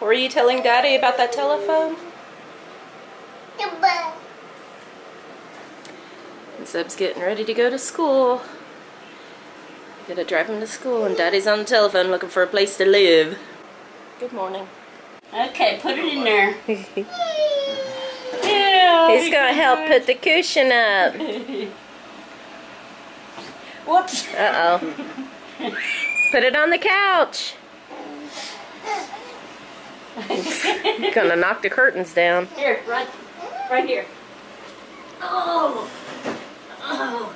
Were you telling Daddy about that telephone? Zeb's getting ready to go to school. Gonna drive him to school, and Daddy's on the telephone looking for a place to live. Good morning. Okay, put it in there. Yeah, he's gonna help put the cushion up. Whoops. Uh-oh. Put it on the couch. He's gonna knock the curtains down. Here, right here. Oh. Oh.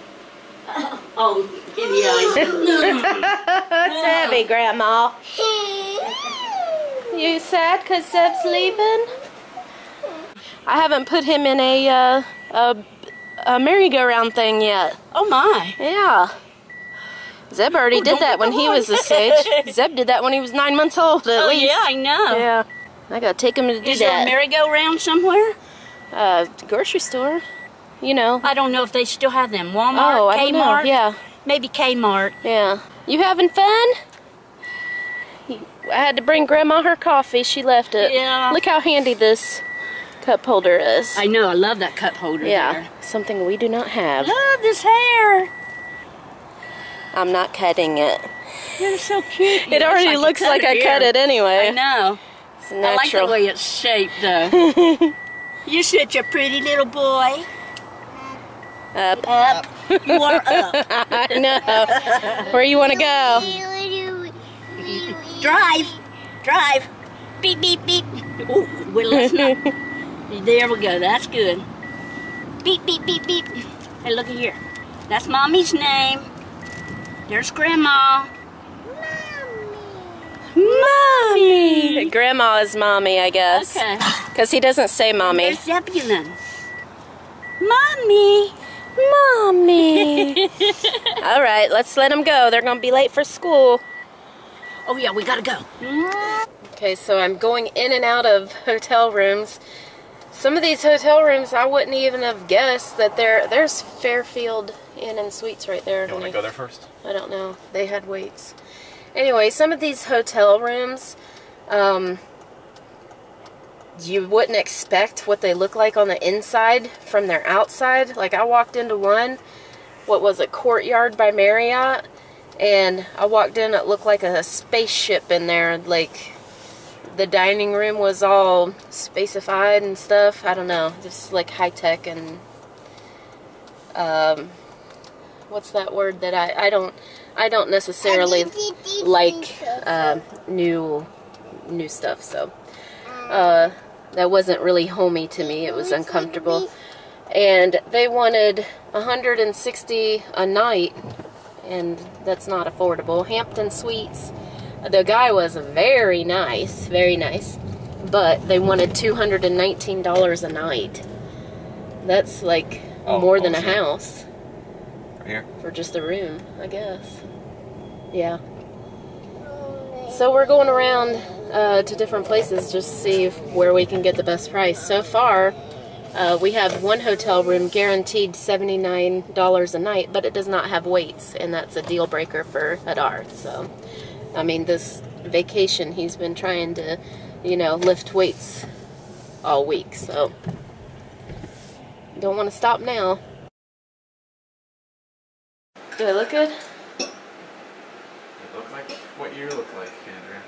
Oh, give me eyes. It's heavy, Grandma. You sad because Zeb's leaving? I haven't put him in a merry-go-round thing yet. Oh my. Yeah. Zeb already did that when he was this age. Zeb did that when he was 9 months old, at least. Yeah, I know. Yeah. I gotta take him to do that. Is there a merry-go-round somewhere? Grocery store. You know. I don't know if they still have them. Walmart, Kmart. I don't know. Yeah. Maybe Kmart. Yeah. You having fun? I had to bring Grandma her coffee. She left it. Yeah. Look how handy this cup holder is. I know. I love that cup holder. Yeah. There. Something we do not have. Love this hair. I'm not cutting it. You're so cute. It already looks like I cut it anyway. I know. It's natural. I like the way it's shaped though. You're such a pretty little boy. Up. Up. You are up. I know. Where you want to go? Drive. Drive. Beep, beep, beep. Oh, well, let's not. There we go. That's good. Beep, beep, beep, beep. Hey, look at here. That's Mommy's name. There's Grandma. Mommy. Mommy. Grandma is Mommy, I guess. Okay. Because he doesn't say Mommy. There's Zebulon. Mommy. Mommy. All right, let's let them go. They're going to be late for school. Oh, yeah, we got to go. Okay, so I'm going in and out of hotel rooms. Some of these hotel rooms, I wouldn't even have guessed that there's Fairfield Inn and Suites right there. You want to go there first? I don't know. They had waits. Anyway, some of these hotel rooms, you wouldn't expect what they look like on the inside from their outside. Like, I walked into one, what was it, Courtyard by Marriott, and I walked in, it looked like a spaceship in there. Like, the dining room was all spacified and stuff. I don't know, just like high-tech and, what's that word that I don't necessarily like, new stuff, so. That wasn't really homey to me. It was uncomfortable. And they wanted $160 a night, and that's not affordable. Hampton Suites, the guy was very nice, but they wanted $219 a night. That's like more than a house. Right here? For just a room, I guess. Yeah. So we're going around to different places just to see where we can get the best price. So far, we have one hotel room guaranteed $79 a night, but it does not have weights, and that's a deal breaker for Hadar. So, I mean, this vacation, he's been trying to, you know, lift weights all week, so don't want to stop now. Do I look good? You look like what you look like, Andrea.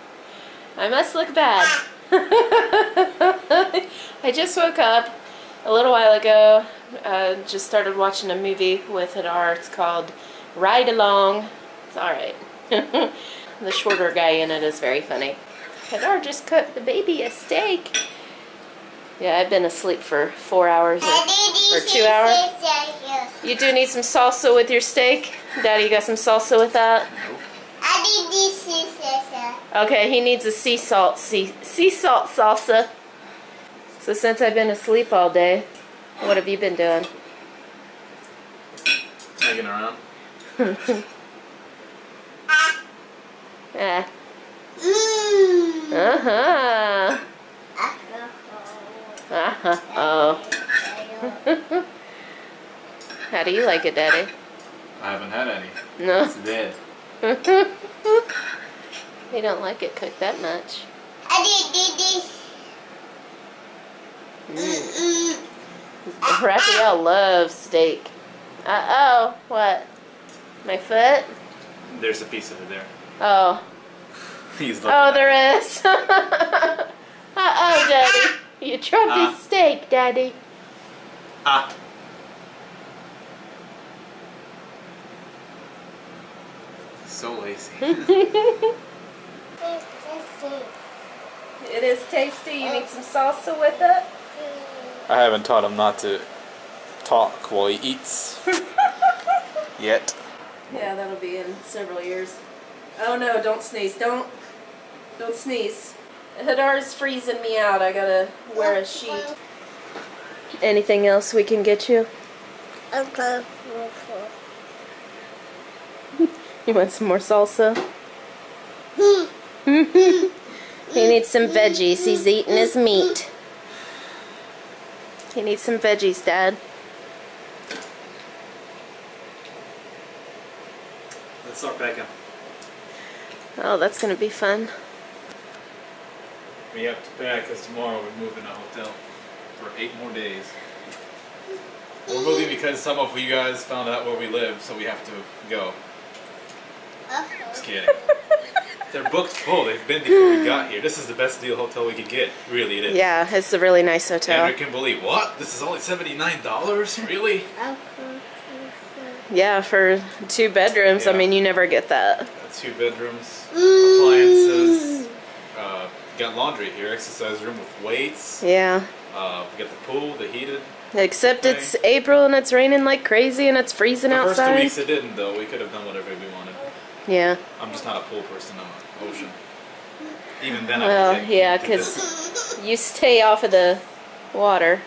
I must look bad. I just woke up a little while ago. Just started watching a movie with Hadar. It's called Ride Along. It's alright. The shorter guy in it is very funny. Hadar just cooked the baby a steak. Yeah, I've been asleep for 4 hours or 2 hours. You do need some salsa with your steak? Daddy, you got some salsa with that? Okay, he needs a sea salt salsa. So since I've been asleep all day, what have you been doing? Hanging around. Oh. How do you like it, Daddy? I haven't had any. No. It's dead. You don't like it cooked that much. I did this. Rafael loves steak. Uh-oh. What? My foot? There's a piece of it there. Oh. He's looking at there is. Uh-oh, Daddy. You dropped his steak, Daddy. So lazy. It is tasty. You need some salsa with it? I haven't taught him not to talk while he eats. Yet. Yeah, that'll be in several years. Oh no, don't sneeze. Don't sneeze. Hadar's freezing me out. I gotta wear a sheet. Anything else we can get you? Okay. You want some more salsa? He needs some veggies. He's eating his meat. He needs some veggies, Dad. Let's start back in. Oh, that's going to be fun. We have to pack because tomorrow we're moving to a hotel for 8 more days. We're moving because some of you guys found out where we live, so we have to go. Just kidding. They're booked full. They've been before we got here. This is the best deal hotel we could get. Really, it is. Yeah, it's a really nice hotel. Andrea can believe, what? This is only $79? Really? Yeah, for 2 bedrooms. Yeah. I mean, you never get that. 2 bedrooms, appliances, got laundry here, exercise room with weights. Yeah. We got the pool, the heated. Except it's April and it's raining like crazy and it's freezing outside. The first 2 weeks it didn't though. We could have done whatever we wanted. Yeah. I'm just not a pool person. I'm an ocean. Even then, well, I yeah, because you stay off of the water.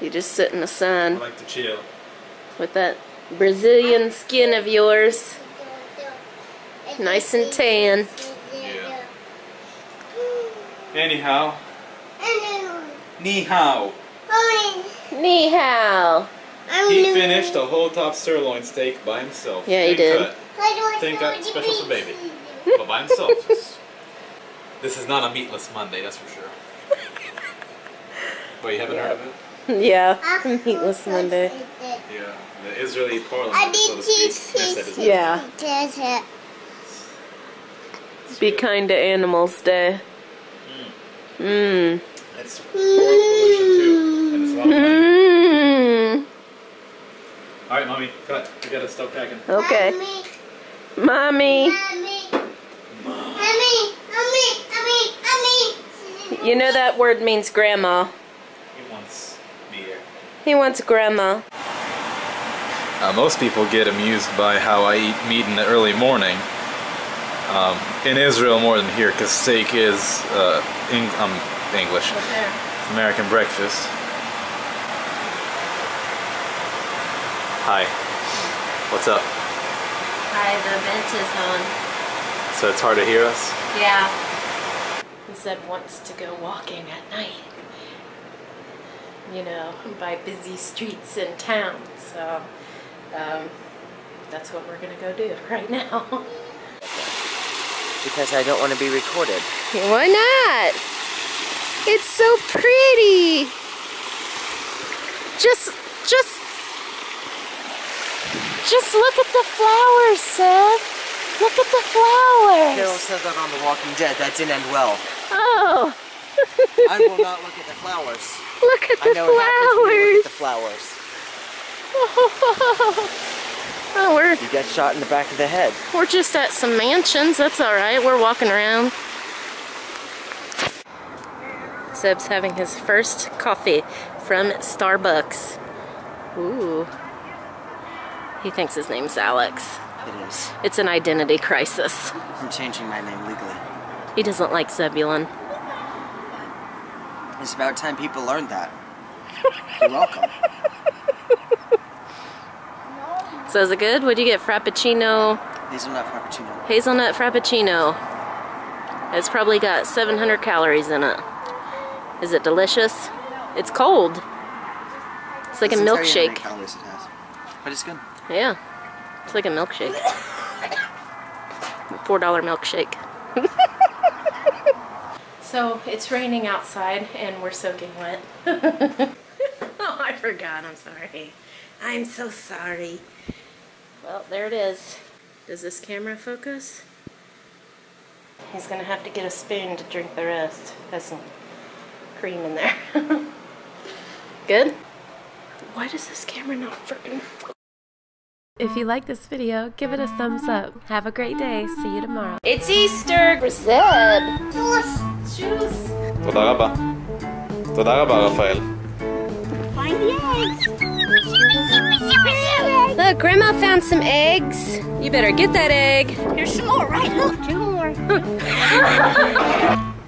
You just sit in the sun. I like to chill. With that Brazilian skin of yours, nice and tan. Yeah. Anyhow. Ni hao. Ni hao. He finished a whole top sirloin steak by himself. Yeah, he did. Think that's special for baby. But by himself. This is not a meatless Monday, that's for sure. But you haven't heard of it? Yeah, meatless Monday. Yeah, the Israeli parliament, so to speak. Yeah. Be kind to animals day. Mmm. It's pollution too, and it's a lot of money. Alright, Mommy, cut. We gotta stop packing. Okay. Mommy. You know that word means grandma. He wants me here. He wants grandma. Most people get amused by how I eat meat in the early morning. In Israel more than here, because steak is English. It's American breakfast. Hi. What's up? Hi, the vent is on. So it's hard to hear us? Yeah. He said wants to go walking at night. You know, by busy streets in town, so... that's what we're gonna go do right now. Because I don't want to be recorded. Why not? It's so pretty. Just look at the flowers, Seth. Look at the flowers. Carol said that on The Walking Dead. That didn't end well. Oh. I will not look at the flowers. Look at the flowers. Look at the flowers. Oh, you got shot in the back of the head. We're just at some mansions. That's all right. We're walking around. Seb's having his first coffee from Starbucks. Ooh. He thinks his name's Alex. It is. It's an identity crisis. I'm changing my name legally. He doesn't like Zebulon. It's about time people learned that. You're welcome. So is it good? What'd you get? Frappuccino? Hazelnut Frappuccino. Hazelnut Frappuccino. It's probably got 700 calories in it. Is it delicious? It's cold. It's like a milkshake. But it's good. Yeah. It's like a milkshake. $4 milkshake. So it's raining outside and we're soaking wet. Oh, I forgot. I'm sorry. I'm so sorry. Well, there it is. Does this camera focus? He's gonna have to get a spoon to drink the rest. Has some cream in there. Good? Why does this camera not freaking focus? If you like this video, give it a thumbs up. Have a great day. See you tomorrow. It's Easter! Brazil! Juice! Toda raba. Toda raba, Rafael. Find the eggs! Look, Grandma found some eggs. You better get that egg. Here's some more, right? Look, two more.